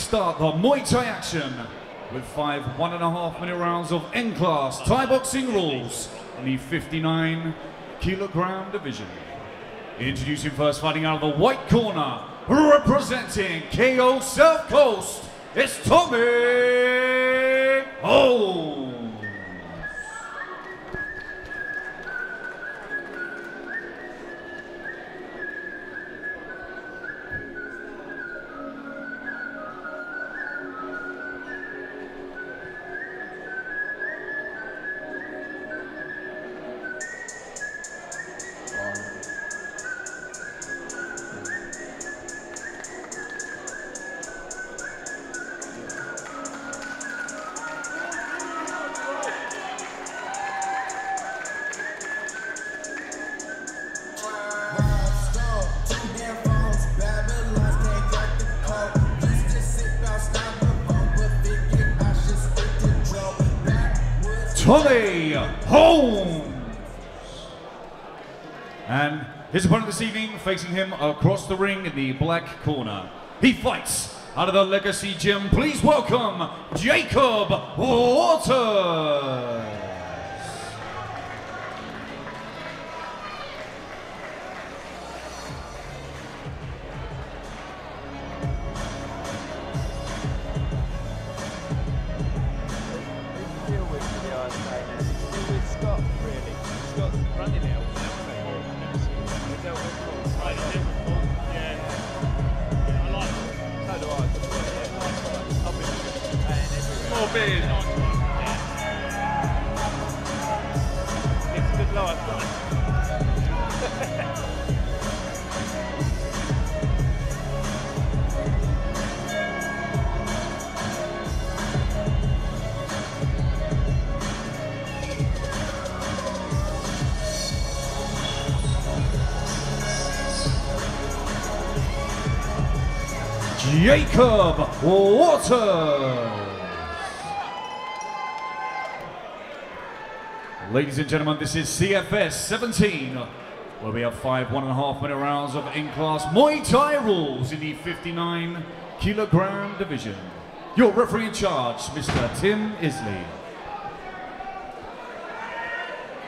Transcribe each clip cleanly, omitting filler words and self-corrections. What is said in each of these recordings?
start the Muay Thai action with 5 1.5-minute rounds of N-Class Thai boxing rules in the 59-kilogram division. Introducing first, fighting out of the white corner, representing KO South Coast, it's Tommy Holmes. Tommy Holmes. And his opponent this evening, facing him across the ring in the black corner. He fights out of the Legacy Gym. Please welcome Jacob Waters. Jacob Waters. Ladies and gentlemen, this is CFS 17, where we have 5 1.5-minute rounds of in-class Muay Thai rules in the 59-kilogram division. Your referee in charge, Mr. Tim Isley.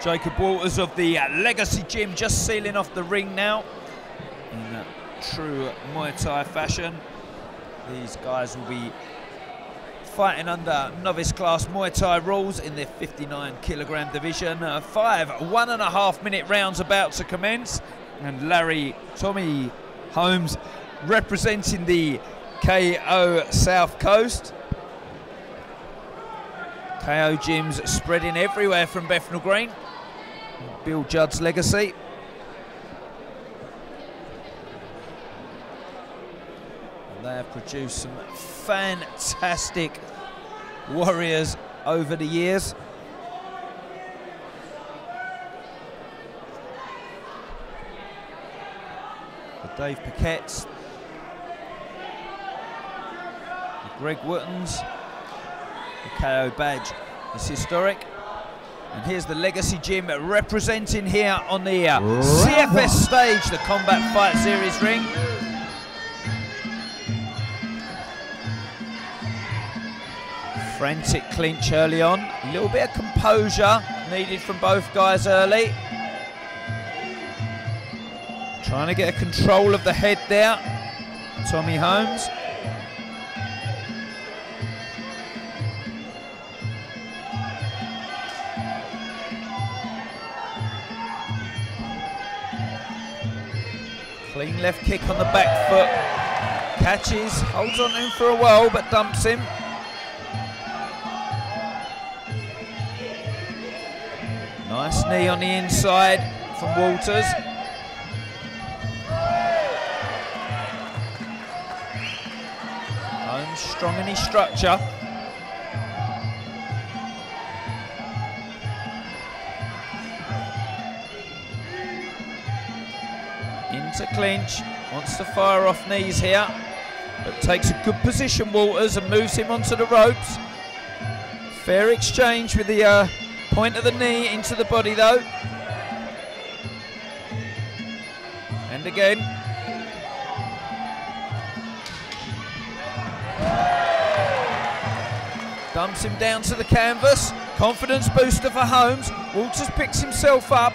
Jacob Waters of the Legacy Gym just sealing off the ring now in true Muay Thai fashion. These guys will be fighting under novice class Muay Thai rules in the 59-kilogram division. 5 1.5-minute rounds about to commence. And Tommy Holmes representing the KO South Coast. KO gyms spreading everywhere from Bethnal Green. Bill Judd's legacy. They have produced some fantastic warriors over the years. The Dave Pacquettes, the Greg Woottons, the KO badge is historic. And here's the Legacy Gym representing here on the CFS stage, the Combat Fight Series ring. Frantic clinch early on. A little bit of composure needed from both guys early. Trying to get a control of the head there, Tommy Holmes. Clean left kick on the back foot. Catches, holds on him for a while, but dumps him. Nice knee on the inside from Waters. Holmes strong in his structure. Into clinch, wants to fire off knees here, but takes a good position, Waters, and moves him onto the ropes. Fair exchange with the point of the knee into the body though. And again. Dumps him down to the canvas. Confidence booster for Holmes. Waters picks himself up.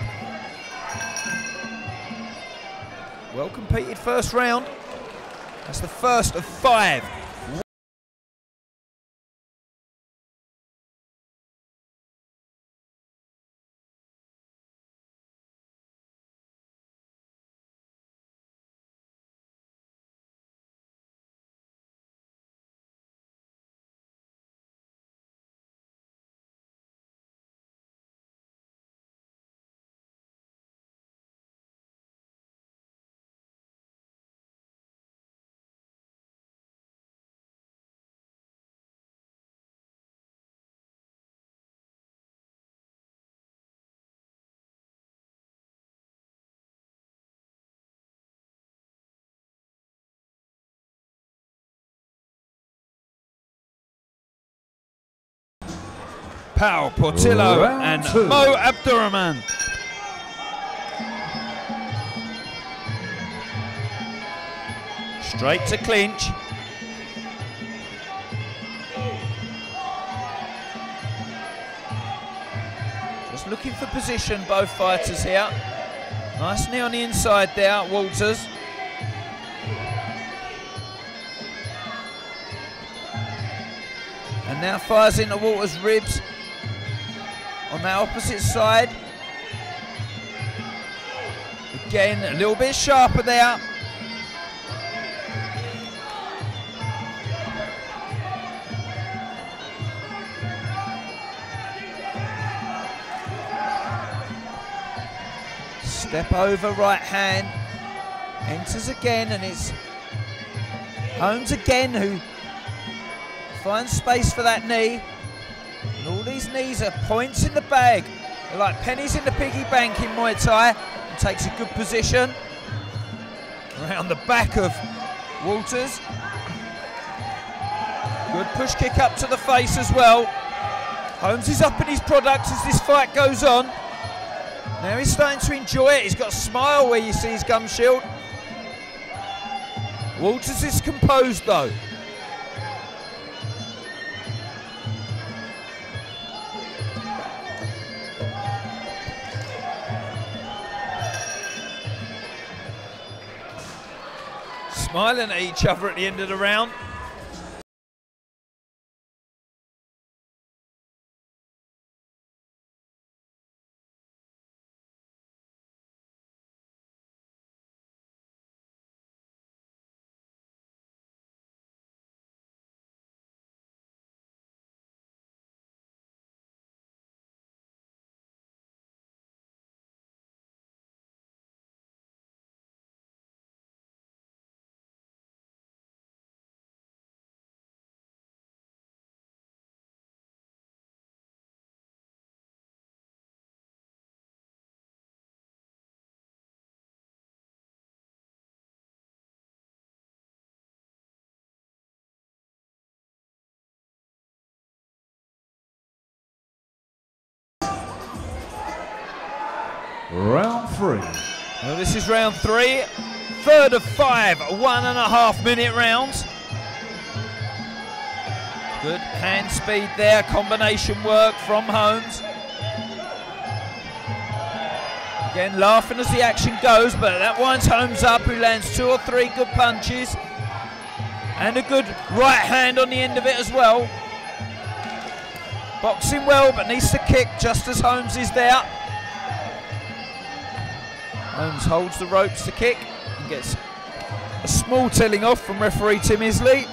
Well competed first round. That's the first of 5. Powell, Portillo and Mo Abdurrahman. Straight to clinch. Just looking for position, both fighters here. Nicely on the inside there, Waters. And now fires into Waters' ribs. On that opposite side. Again, a little bit sharper there. Step over right hand. Enters again, and it's Holmes again who finds space for that knee. And all these knees are points in the bag. They're like pennies in the piggy bank in Muay Thai. And takes a good position. Around the back of Waters. Good push kick up to the face as well. Holmes is up in his product as this fight goes on. Now he's starting to enjoy it. He's got a smile where you see his gum shield. Waters is composed though. Smiling at each other at the end of the round. Round 3. Well, this is round 3, third of 5, 1.5 minute rounds. Good hand speed there, combination work from Holmes. Again, laughing as the action goes, but that winds Holmes up, who lands 2 or 3 good punches. And a good right hand on the end of it as well. Boxing well, but needs to kick just as Holmes is there. Holmes holds the ropes to kick and gets a small telling off from referee Tim Isley.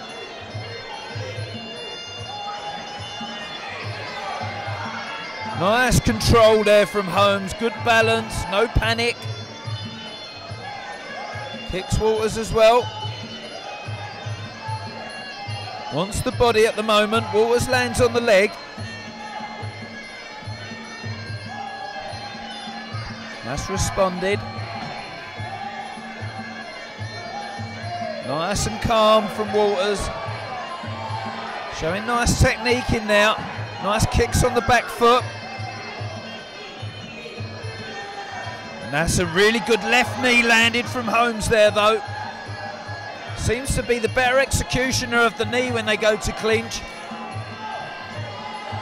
Nice control there from Holmes, good balance, no panic. Kicks Waters as well. Wants the body at the moment, Waters lands on the leg. That's responded. Nice and calm from Waters. Showing nice technique in there. Nice kicks on the back foot. And that's a really good left knee landed from Holmes there though. Seems to be the better executioner of the knee when they go to clinch.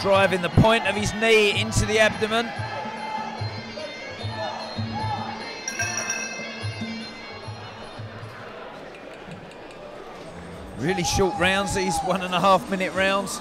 driving the point of his knee into the abdomen. Really short rounds, these 1.5 minute rounds.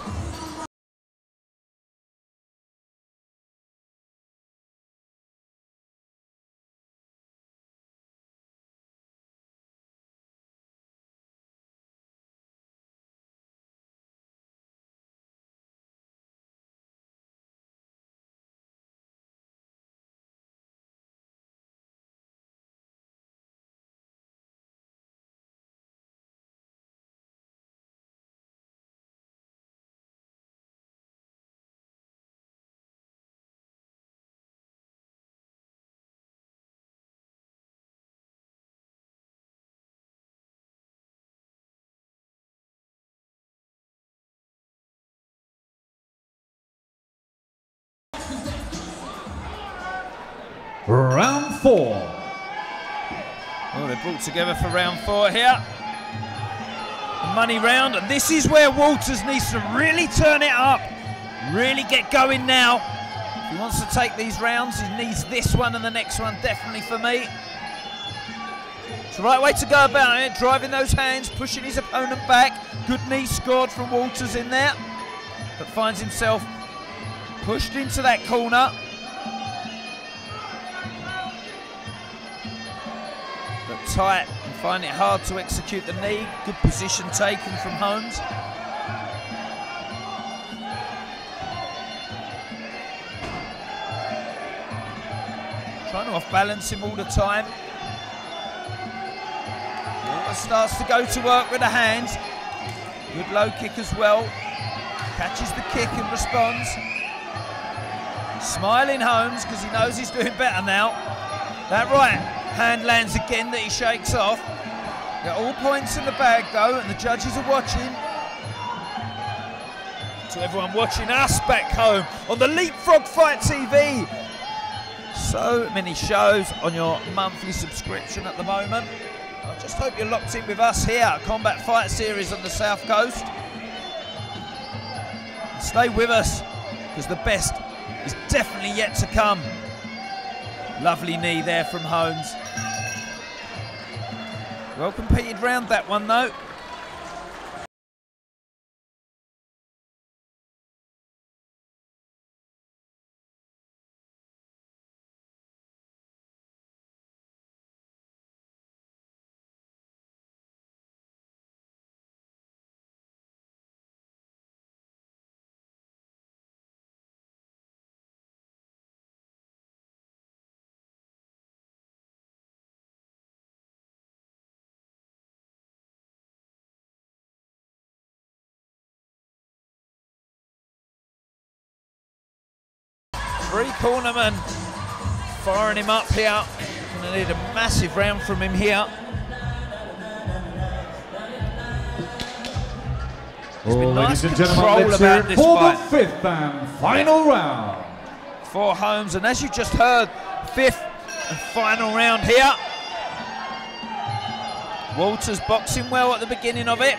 Round four. Well, they're brought together for round four here. The money round, and this is where Waters needs to really turn it up, really get going now. If he wants to take these rounds, he needs this one and the next one definitely for me. It's the right way to go about it, driving those hands, pushing his opponent back. Good knee scored from Waters in there, but finds himself pushed into that corner. Tight and find it hard to execute the knee. Good position taken from Holmes. Trying to off balance him all the time. Waters starts to go to work with the hands. Good low kick as well. Catches the kick and responds. Smiling Holmes because he knows he's doing better now. That right hand lands again that he shakes off. They're all points in the bag though, and the judges are watching. To everyone watching us back home on the Leapfrog Fight TV. So many shows on your monthly subscription at the moment. I just hope you're locked in with us here at Combat Fight Series on the South Coast. And stay with us, because the best is definitely yet to come. Lovely knee there from Holmes. Well competed round that one though. Three cornermen firing him up here. Gonna need a massive round from him here. There's been nice control about this fight. For the fifth and final round. For Holmes, and as you just heard, fifth and final round here. Waters boxing well at the beginning of it.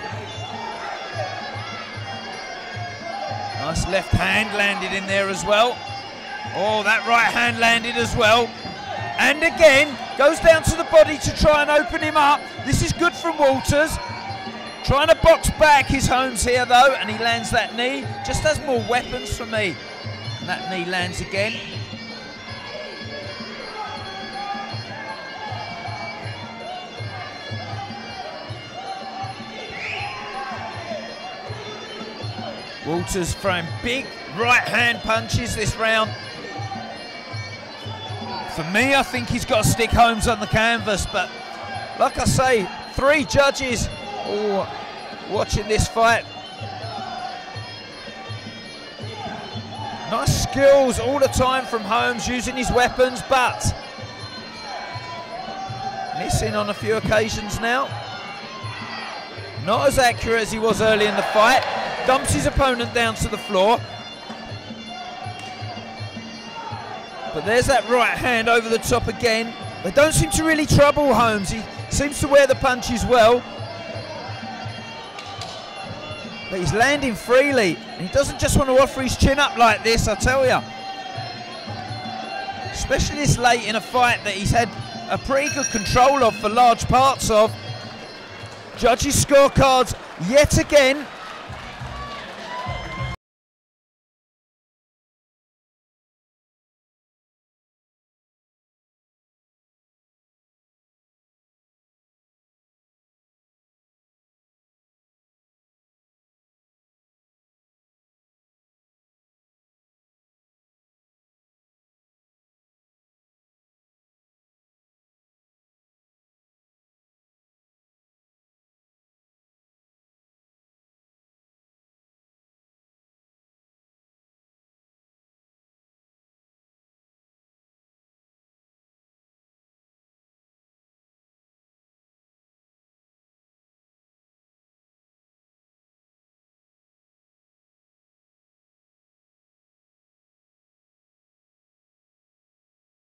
Nice left hand landed in there as well. Oh, that right hand landed as well. And again, goes down to the body to try and open him up. This is good from Waters. Trying to box back his Holmes here though, and he lands that knee. Just has more weapons for me. And that knee lands again. Waters throwing big right hand punches this round. For me, I think he's got to stick Holmes on the canvas, but like I say, three judges all watching this fight. Nice skills all the time from Holmes, using his weapons, but missing on a few occasions now. Not as accurate as he was early in the fight. Dumps his opponent down to the floor. But there's that right hand over the top again. They don't seem to really trouble Holmes. He seems to wear the punches well. but he's landing freely. And he doesn't just want to offer his chin up like this, I tell you. Especially this late in a fight that he's had a pretty good control of for large parts of. Judges' scorecards yet again.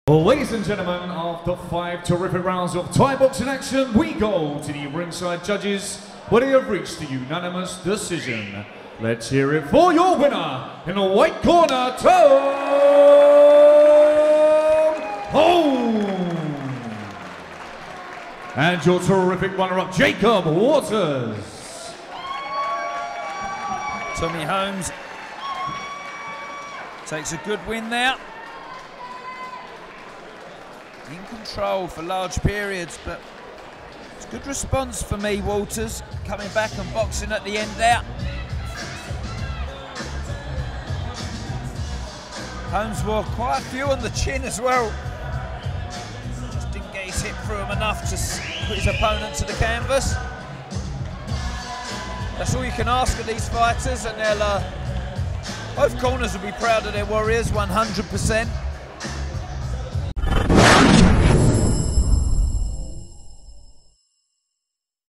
Ladies and gentlemen, after 5 terrific rounds of Thai boxing action, we go to the ringside judges where they have reached the unanimous decision. Let's hear it for your winner in the white corner, Tom Holmes. And your terrific runner-up, Jacob Waters. Tommy Holmes takes a good win there. In control for large periods, but it's a good response for me, Waters, coming back and boxing at the end there. Holmes wore quite a few on the chin as well. Just didn't get his hip through him enough to put his opponent to the canvas. That's all you can ask of these fighters, and both corners will be proud of their warriors, 100%.